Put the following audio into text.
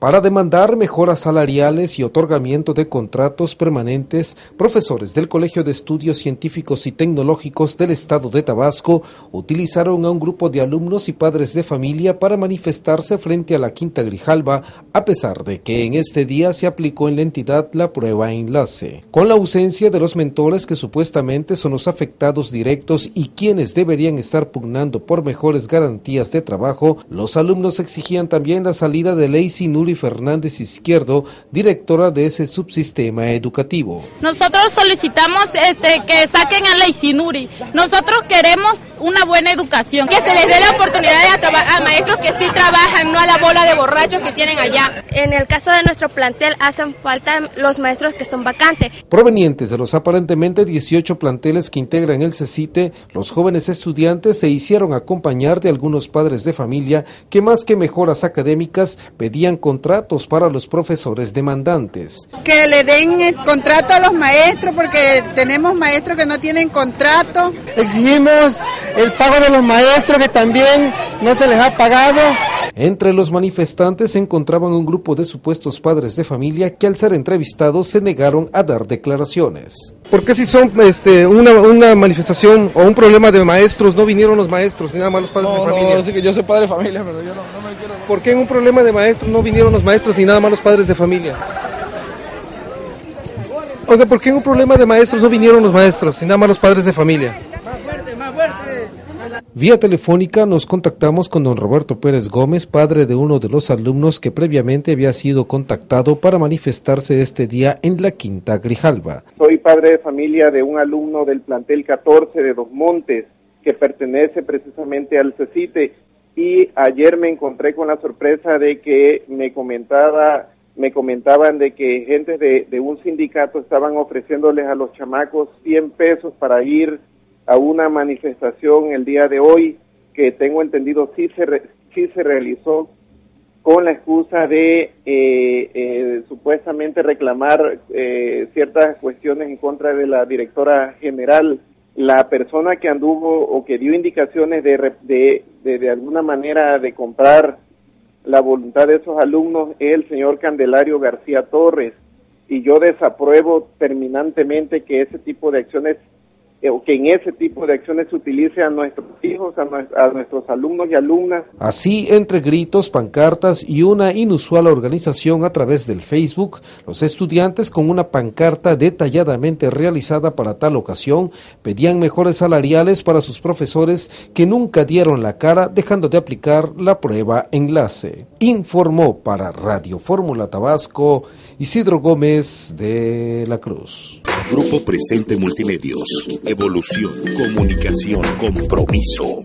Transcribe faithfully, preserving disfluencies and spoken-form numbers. Para demandar mejoras salariales y otorgamiento de contratos permanentes, profesores del Colegio de Estudios Científicos y Tecnológicos del Estado de Tabasco utilizaron a un grupo de alumnos y padres de familia para manifestarse frente a la Quinta Grijalva, a pesar de que en este día se aplicó en la entidad la prueba enlace. Con la ausencia de los mentores que supuestamente son los afectados directos y quienes deberían estar pugnando por mejores garantías de trabajo, los alumnos exigían también la salida de Leysinul Fernández Izquierdo, directora de ese subsistema educativo. Nosotros solicitamos este, que saquen a Leysinul. Nosotros queremos una buena educación, que se les dé la oportunidad de a, a maestros que sí trabajan, no a la bola de borrachos que tienen allá. En el caso de nuestro plantel hacen falta los maestros que son vacantes. Provenientes de los aparentemente dieciocho planteles que integran el CECyTE, los jóvenes estudiantes se hicieron acompañar de algunos padres de familia que más que mejoras académicas pedían contratos para los profesores demandantes. Que le den el contrato a los maestros porque tenemos maestros que no tienen contrato. Exigimos el pago de los maestros que también no se les ha pagado. Entre los manifestantes se encontraban un grupo de supuestos padres de familia que al ser entrevistados se negaron a dar declaraciones. ¿Por qué si son este, una, una manifestación o un problema de maestros no vinieron los maestros ni nada más los padres no, de familia? No, sí que yo soy padre de familia, pero yo no, no me quiero. ¿Por qué en un problema de maestros no vinieron los maestros ni nada más los padres de familia? Oiga, ¿por qué en un problema de maestros no vinieron los maestros ni nada más los padres de familia? Vía telefónica nos contactamos con don Roberto Pérez Gómez, padre de uno de los alumnos que previamente había sido contactado para manifestarse este día en la Quinta Grijalva. Soy padre de familia de un alumno del plantel catorce de Dos Montes, que pertenece precisamente al CECyTE, y ayer me encontré con la sorpresa de que me comentaba, me comentaban de que gentes de, de un sindicato estaban ofreciéndoles a los chamacos cien pesos para ir a una manifestación el día de hoy, que tengo entendido sí se, re, sí se realizó con la excusa de eh, eh, supuestamente reclamar eh, ciertas cuestiones en contra de la directora general. La persona que anduvo o que dio indicaciones de, de, de, de alguna manera de comprar la voluntad de esos alumnos es el señor Candelario García Torres, y yo desapruebo terminantemente que ese tipo de acciones que en ese tipo de acciones se utilice a nuestros hijos, a, nos, a nuestros alumnos y alumnas. Así, entre gritos, pancartas y una inusual organización a través del Facebook, los estudiantes con una pancarta detalladamente realizada para tal ocasión pedían mejores salariales para sus profesores que nunca dieron la cara, dejando de aplicar la prueba enlace. Informó para Radio Fórmula Tabasco, Isidro Gómez de la Cruz. Grupo Presente Multimedios. Evolución, comunicación, compromiso.